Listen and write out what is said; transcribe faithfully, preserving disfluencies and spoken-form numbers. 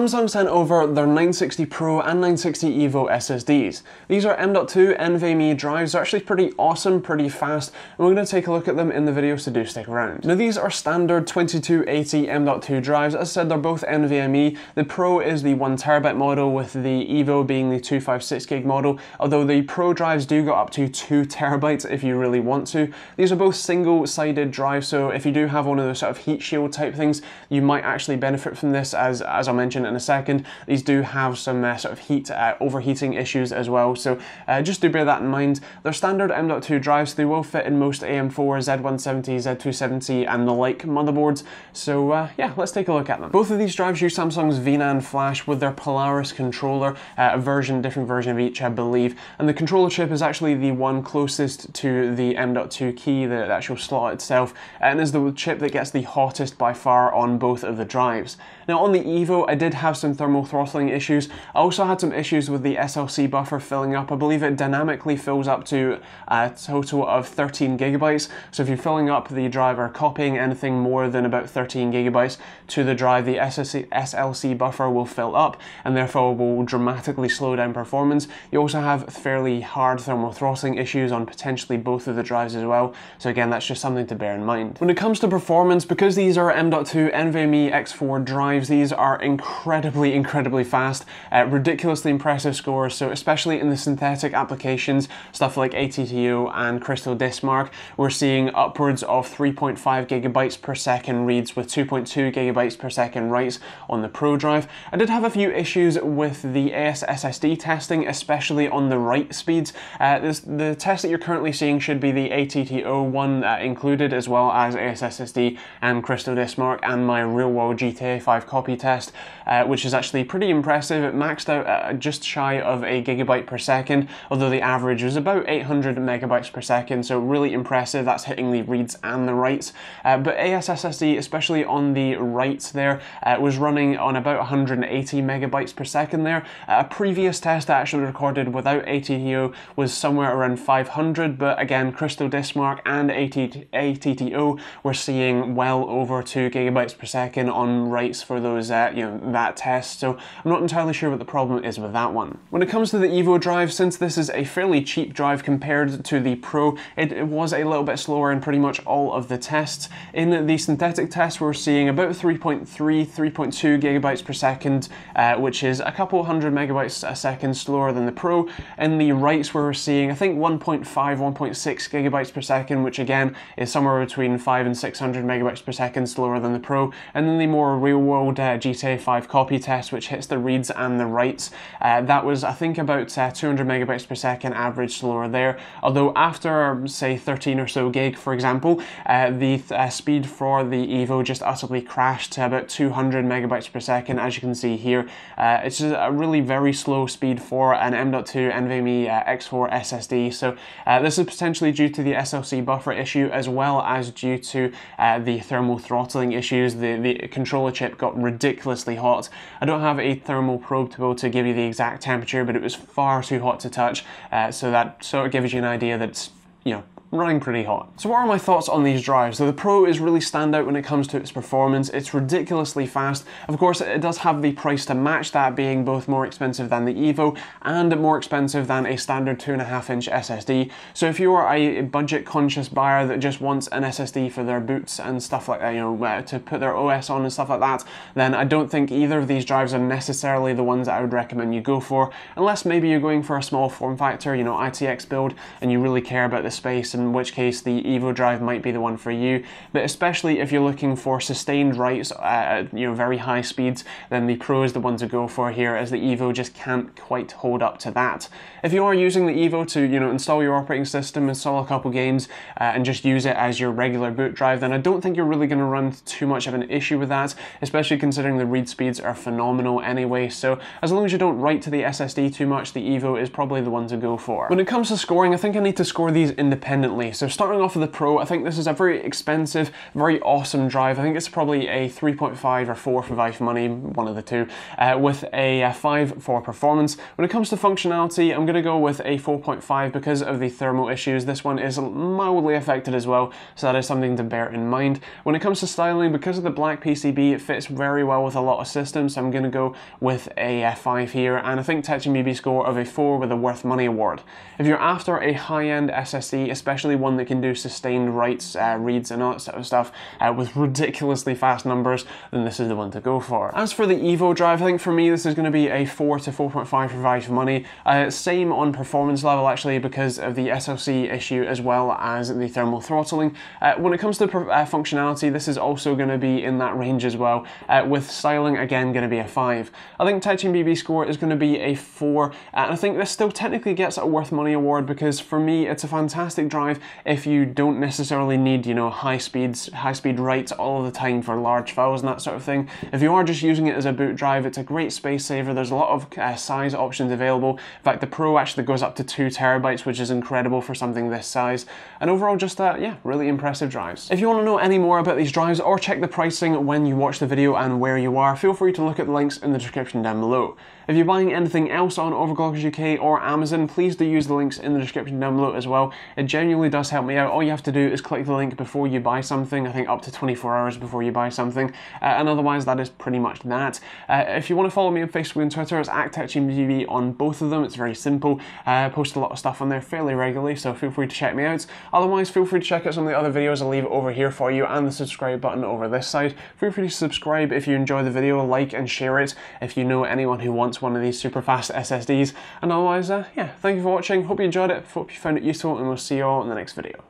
Samsung sent over their nine sixty Pro and nine sixty EVO S S Ds. These are M dot two NVMe drives. They're actually pretty awesome, pretty fast, and we're going to take a look at them in the video, so do stick around. Now these are standard twenty-two eighty M dot two drives. As I said, they're both NVMe. The Pro is the one terabyte model, with the EVO being the two fifty-six gig model, although the Pro drives do go up to two terabytes if you really want to. These are both single-sided drives, so if you do have one of those sort of heat shield type things, you might actually benefit from this, as, as I'll mention in a second. These do have some uh, sort of heat uh, overheating issues as well, so uh, just do bear that in mind. They're standard M dot two drives, so they will fit in most A M four, Z one seventy, Z two seventy and the like motherboards, so uh, yeah, let's take a look at them. Both of these drives use Samsung's V NAND flash with their Polaris controller, uh, a version, different version of each, I believe, and the controller chip is actually the one closest to the M dot two key, the, the actual slot itself, and is the chip that gets the hottest by far on both of the drives. Now on the EVO, I did have some thermal throttling issues. I also had some issues with the S L C buffer filling up. I believe it dynamically fills up to a total of thirteen gigabytes. So if you're filling up the drive or copying anything more than about thirteen gigabytes to the drive, the S S C, S L C buffer will fill up and therefore will dramatically slow down performance. You also have fairly hard thermal throttling issues on potentially both of the drives as well. So again, that's just something to bear in mind. When it comes to performance, because these are M dot two NVMe X four drives, these are incredibly, incredibly fast, uh, ridiculously impressive scores. So especially in the synthetic applications, stuff like ATTO and Crystal Disk Mark, we're seeing upwards of three point five gigabytes per second reads with two point two gigabytes per second writes on the Pro drive. I did have a few issues with the A S S S D testing, especially on the write speeds. Uh, this, the test that you're currently seeing should be the ATTO one uh, included, as well as A S S S D and Crystal Disk Mark, and my real-world G T A five copy test, uh, which is actually pretty impressive. It maxed out at just shy of a gigabyte per second, although the average was about eight hundred megabytes per second, so really impressive. That's hitting the reads and the writes. Uh, but A S S S D, especially on the writes there, uh, was running on about one hundred eighty megabytes per second there. Uh, a previous test I actually recorded without ATTO was somewhere around five hundred, but again, Crystal Disk Mark and ATTO were seeing well over two gigabytes per second on writes for those, uh, you know, that test. So I'm not entirely sure what the problem is with that one. When it comes to the EVO drive, since this is a fairly cheap drive compared to the Pro, it, it was a little bit slower in pretty much all of the tests. In the synthetic test, we're seeing about three point three, three point two gigabytes per second, uh, which is a couple hundred megabytes a second slower than the Pro. In the writes, we're seeing, I think, one point five, one point six gigabytes per second, which again is somewhere between five and six hundred megabytes per second slower than the Pro. And then the more real-world uh, G T A five copy test, which hits the reads and the writes, uh, that was, I think, about uh, two hundred megabytes per second average slower there. Although after, say, thirteen or so gig, for example, uh, the uh, speed for the EVO just utterly crashed to about two hundred megabytes per second, as you can see here. Uh, it's just a really very slow speed for an M dot two NVMe uh, X four S S D. So uh, this is potentially due to the S L C buffer issue, as well as due to uh, the thermal throttling issues. The, the controller chip got ridiculously hot. I don't have a thermal probe to be able to give you the exact temperature, but it was far too hot to touch. Uh, so that sort of gives you an idea that it's, you know, running pretty hot. So what are my thoughts on these drives? So the Pro is really standout when it comes to its performance. It's ridiculously fast. Of course, it does have the price to match that, being both more expensive than the EVO and more expensive than a standard two and a half inch S S D. So if you are a budget conscious buyer that just wants an S S D for their boots and stuff like that, you know, uh, to put their O S on and stuff like that, then I don't think either of these drives are necessarily the ones that I would recommend you go for, unless maybe you're going for a small form factor, you know, I T X build, and you really care about the space, and in which case the EVO drive might be the one for you. But especially if you're looking for sustained writes at, you know, very high speeds, then the Pro is the one to go for here, as the EVO just can't quite hold up to that. If you are using the EVO to, you know, install your operating system, install a couple games, uh, and just use it as your regular boot drive, then I don't think you're really going to run too much of an issue with that, especially considering the read speeds are phenomenal anyway. So as long as you don't write to the S S D too much, the EVO is probably the one to go for. When it comes to scoring, I think I need to score these independently. currently. So starting off with the Pro, I think this is a very expensive, very awesome drive. I think it's probably a three point five or four for value for money, one of the two, uh, with a five for performance. When it comes to functionality, I'm going to go with a four point five because of the thermal issues. This one is mildly affected as well, so that is something to bear in mind. When it comes to styling, because of the black P C B, it fits very well with a lot of systems, so I'm going to go with a five here, and I think TechteamGB score of a four with a worth money award. If you're after a high-end S S D, especially one that can do sustained writes, uh, reads and all that sort of stuff uh, with ridiculously fast numbers, then this is the one to go for. As for the Evo drive, I think for me this is going to be a four to four point five for value for money. Uh, same on performance level actually, because of the S L C issue as well as the thermal throttling. Uh, when it comes to uh, functionality, this is also going to be in that range as well, uh, with styling again going to be a five. I think TechteamGB score is going to be a four, and I think this still technically gets a worth money award because for me it's a fantastic drive if you don't necessarily need, you know, high speeds, high speed writes all the time for large files and that sort of thing. If you are just using it as a boot drive, it's a great space saver. There's a lot of uh, size options available. In fact, the Pro actually goes up to two terabytes, which is incredible for something this size. And overall, just uh, yeah, really impressive drives. If you want to know any more about these drives or check the pricing when you watch the video and where you are, feel free to look at the links in the description down below. If you're buying anything else on Overclockers U K or Amazon, please do use the links in the description down below as well. It genuinely does help me out. All you have to do is click the link before you buy something, I think up to twenty-four hours before you buy something, uh, and otherwise that is pretty much that. Uh, if you want to follow me on Facebook and Twitter, it's at TechteamGB on both of them. It's very simple. I uh, post a lot of stuff on there fairly regularly, so feel free to check me out. Otherwise, feel free to check out some of the other videos I'll leave over here for you, and the subscribe button over this side. Feel free to subscribe if you enjoy the video, like and share it if you know anyone who wants one of these super fast S S Ds. And otherwise, uh, yeah, thank you for watching. Hope you enjoyed it. Hope you found it useful, and we'll see you all in the next video.